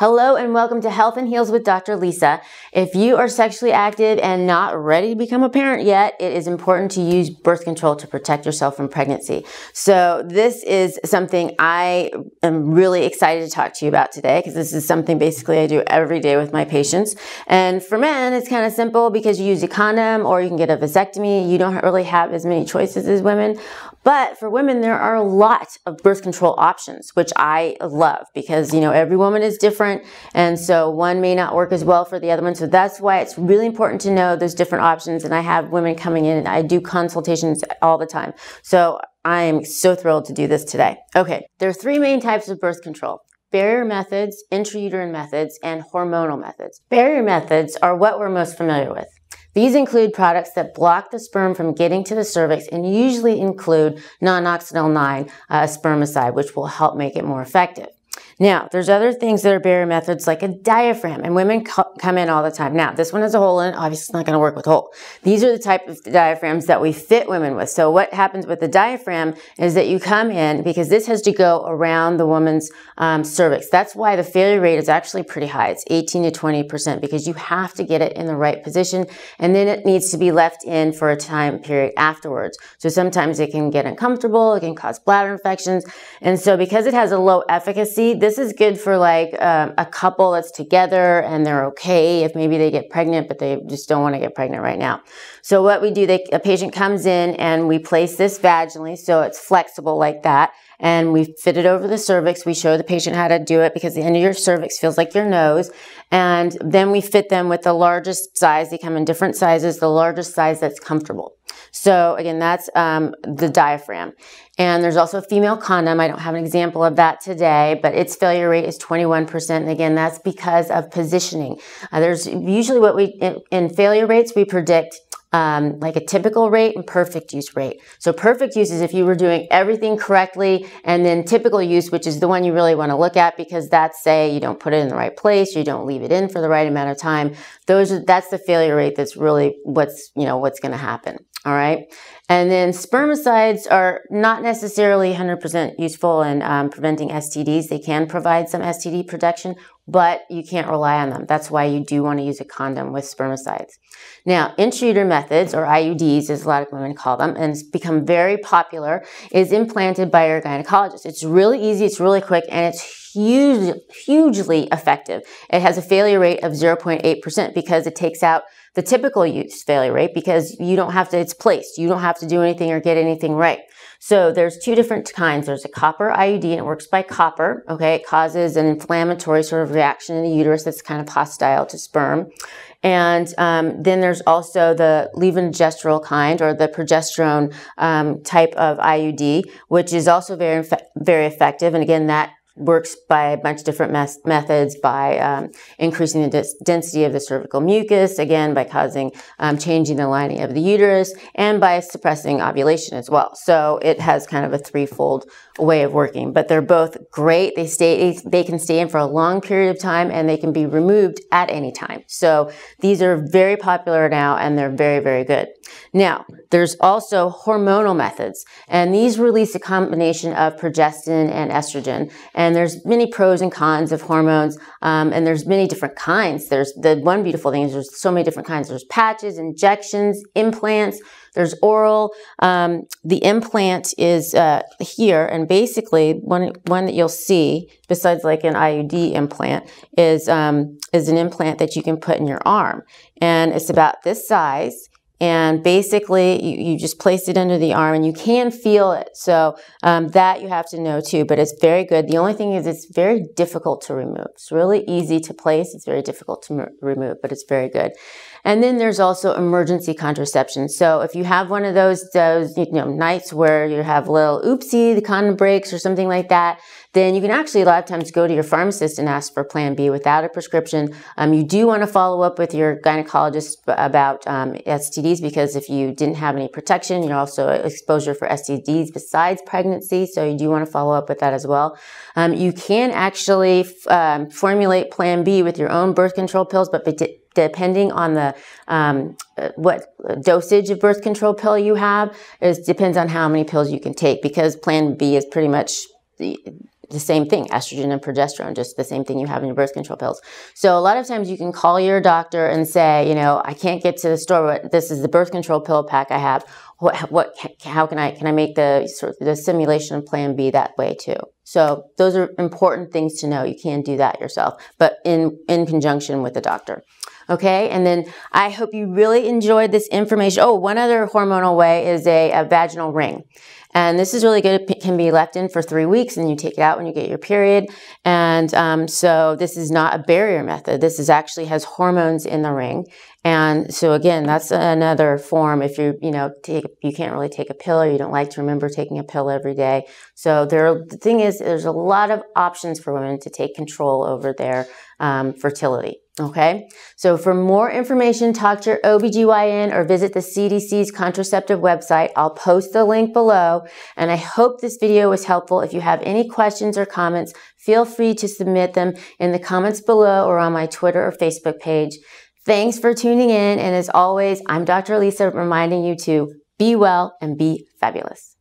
Hello and welcome to Health in Heels with Dr. Lisa. If you are sexually active and not ready to become a parent yet, it is important to use birth control to protect yourself from pregnancy. So this is something I am really excited to talk to you about today because this is something basically I do every day with my patients. And for men, it's kind of simple because you use a condom or you can get a vasectomy. You don't really have as many choices as women. But for women, there are a lot of birth control options, which I love because, you know, every woman is different. And so one may not work as well for the other one. So that's why it's really important to know there's different options. And I have women coming in and I do consultations all the time. So I am so thrilled to do this today. Okay. There are three main types of birth control: barrier methods, intrauterine methods, and hormonal methods. Barrier methods are what we're most familiar with. These include products that block the sperm from getting to the cervix and usually include nonoxynol-9 spermicide, which will help make it more effective. Now, there's other things that are barrier methods like a diaphragm, and women come in all the time. Now, this one has a hole in it. Obviously, it's not going to work with hole. These are the type of diaphragms that we fit women with. So what happens with the diaphragm is that you come in because this has to go around the woman's cervix. That's why the failure rate is actually pretty high. It's 18 to 20% because you have to get it in the right position, and then it needs to be left in for a time period afterwards. So sometimes it can get uncomfortable. It can cause bladder infections. And so because it has a low efficacy, this is good for like a couple that's together and they're okay if maybe they get pregnant, but they just don't want to get pregnant right now. So what we do, a patient comes in and we place this vaginally so it's flexible like that. And we fit it over the cervix. We show the patient how to do it because the end of your cervix feels like your nose. And then we fit them with the largest size. They come in different sizes, the largest size that's comfortable. So again, that's the diaphragm. And there's also a female condom. I don't have an example of that today, but its failure rate is 21%. And again, that's because of positioning. There's usually what we, in failure rates, we predict like a typical rate and perfect use rate. So perfect use is if you were doing everything correctly, and then typical use, which is the one you really want to look at because that's, say, you don't put it in the right place, you don't leave it in for the right amount of time. That's the failure rate. That's really what's, you know, what's going to happen. All right. And then spermicides are not necessarily 100% useful in preventing STDs. They can provide some STD protection, but you can't rely on them. That's why you do want to use a condom with spermicides. Now, intrauterine methods, or IUDs as a lot of women call them, and it's become very popular, is implanted by your gynecologist. It's really easy, it's really quick, and it's hugely effective. It has a failure rate of 0.8% because it takes out the typical use failure rate because you don't have to, it's placed. You don't have to do anything or get anything right. So there's two different kinds. There's a copper IUD, and it works by copper. Okay, it causes an inflammatory sort of reaction in the uterus that's kind of hostile to sperm. And then there's also the levonorgestrel kind, or the progesterone type of IUD, which is also very effective. And again, that works by a bunch of different methods, by increasing the density of the cervical mucus, again, by causing changing the lining of the uterus, and by suppressing ovulation as well. So it has kind of a threefold way of working, but they're both great. They can stay in for a long period of time, and they can be removed at any time. So these are very popular now, and they're very, very good. Now, there's also hormonal methods, and these release a combination of progestin and estrogen. And there's many pros and cons of hormones, and there's many different kinds. There's the one beautiful thing is there's so many different kinds. There's patches, injections, implants. There's oral. The implant is here, and basically one that you'll see, besides like an IUD implant, is an implant that you can put in your arm, and it's about this size. And basically, you just place it under the arm, and you can feel it. So that you have to know too, but it's very good. The only thing is it's very difficult to remove. It's really easy to place. It's very difficult to remove, but it's very good. And then there's also emergency contraception. So if you have one of those nights where you have a little oopsie, the condom breaks or something like that, then you can actually a lot of times go to your pharmacist and ask for Plan B without a prescription. You do want to follow up with your gynecologist about STDs because if you didn't have any protection, you're also exposure for STDs besides pregnancy. So you do want to follow up with that as well. You can actually formulate Plan B with your own birth control pills, but depending on the what dosage of birth control pill you have, it depends on how many pills you can take because Plan B is pretty much the same thing, estrogen and progesterone, just the same thing you have in your birth control pills. So a lot of times you can call your doctor and say, you know, I can't get to the store, but this is the birth control pill pack I have. How can I make the simulation of Plan B that way too? So those are important things to know. You can do that yourself, but in conjunction with the doctor. Okay, and then I hope you really enjoyed this information. Oh, one other hormonal way is a vaginal ring. And this is really good. It can be left in for 3 weeks and you take it out when you get your period. And so this is not a barrier method. This is actually has hormones in the ring. And so again, that's another form. If you can't really take a pill, or you don't like to remember taking a pill every day. So the thing is, there's a lot of options for women to take control over their fertility. Okay, so for more information, talk to your OBGYN or visit the CDC's contraceptive website. I'll post the link below, and I hope this video was helpful. If you have any questions or comments, feel free to submit them in the comments below or on my Twitter or Facebook page. Thanks for tuning in, and as always, I'm Dr. Lisa reminding you to be well and be fabulous.